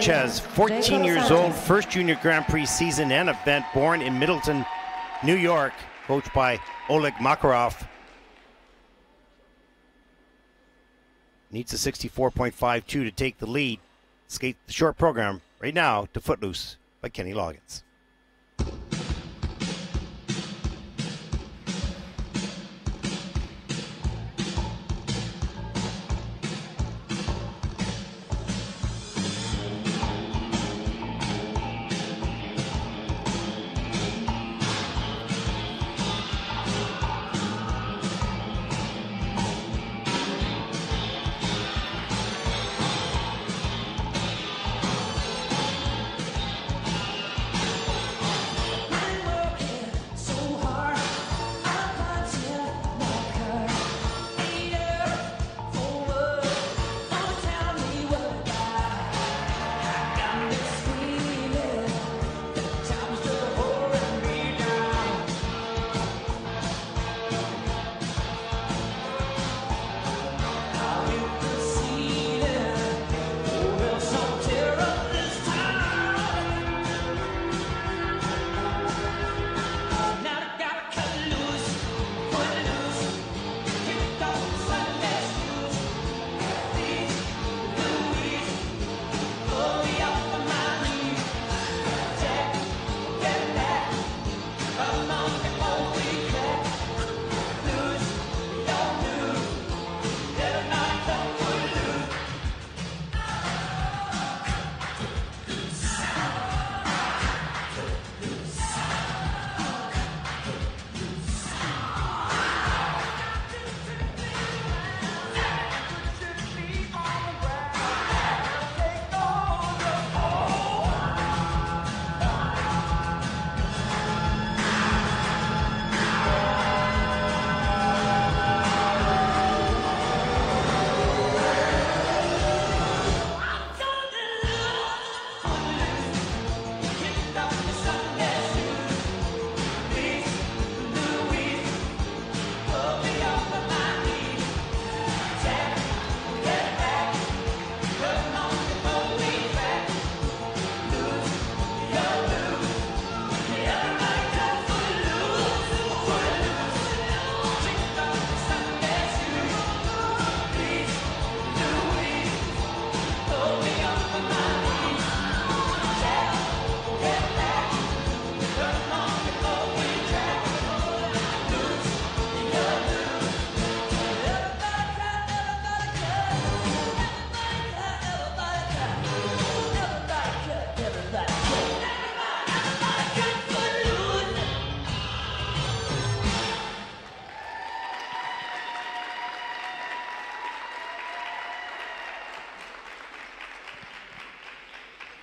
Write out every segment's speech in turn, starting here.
Sanchez, 14 years old, first junior Grand Prix season and event, born in Middleton, New York, coached by Oleg Makarov. Needs a 64.52 to take the lead. Skate the short program right now to Footloose by Kenny Loggins.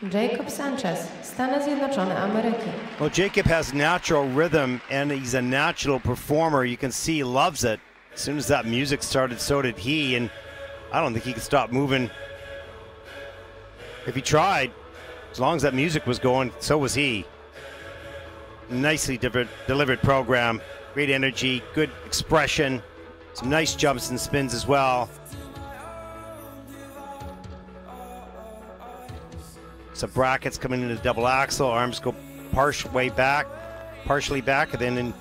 Jacob Sanchez, Stany Zjednoczone Ameryki. Well, Jacob has natural rhythm and he's a natural performer. You can see he loves it. As soon as that music started, so did he, and I don't think he could stop moving. If he tried, as long as that music was going, so was he. Nicely delivered program. Great energy, good expression, some nice jumps and spins as well. Some brackets coming into double axel, arms go partially back, and then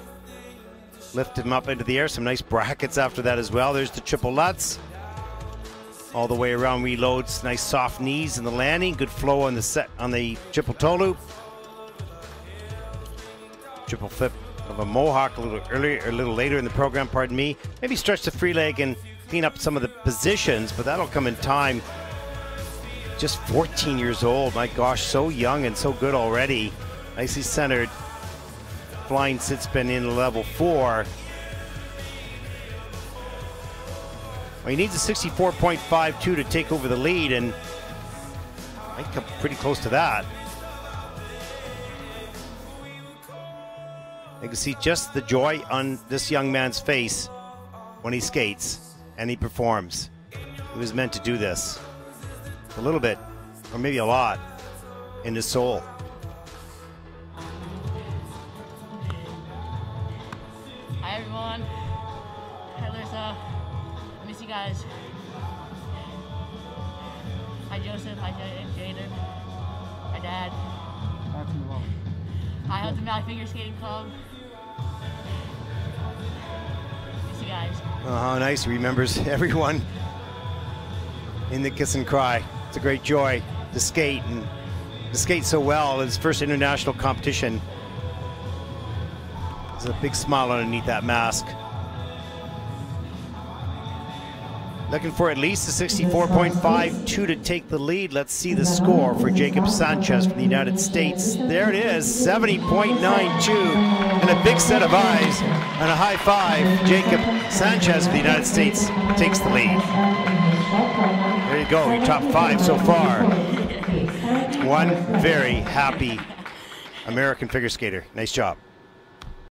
lift him up into the air. Some nice brackets after that as well. There's the triple lutz. All the way around reloads, nice soft knees in the landing, good flow on the set on the triple toe loop. Triple flip of a mohawk a little earlier, or a little later in the program, pardon me. Maybe stretch the free leg and clean up some of the positions, but that'll come in time. Just 14 years old, my gosh, so young and so good already. Nicely centered, flying sit spin in level 4. Well, he needs a 64.52 to take over the lead, and I come pretty close to that. You can see just the joy on this young man's face when he skates and he performs. He was meant to do this. A little bit, or maybe a lot, in his soul. Hi everyone, hi Larissa, I miss you guys. Hi Joseph, hi Jaden. Valley Figure Skating Club. Miss you guys. Oh, how nice. He remembers everyone in the kiss and cry. It's a great joy to skate and to skate so well. His first international competition. There's a big smile underneath that mask. Looking for at least a 64.52 to take the lead. Let's see the score for Jacob Sanchez from the United States. There it is, 70.92, and a big set of eyes and a high five. Jacob Sanchez of the United States takes the lead. There you go, top five so far. One very happy American figure skater. Nice job.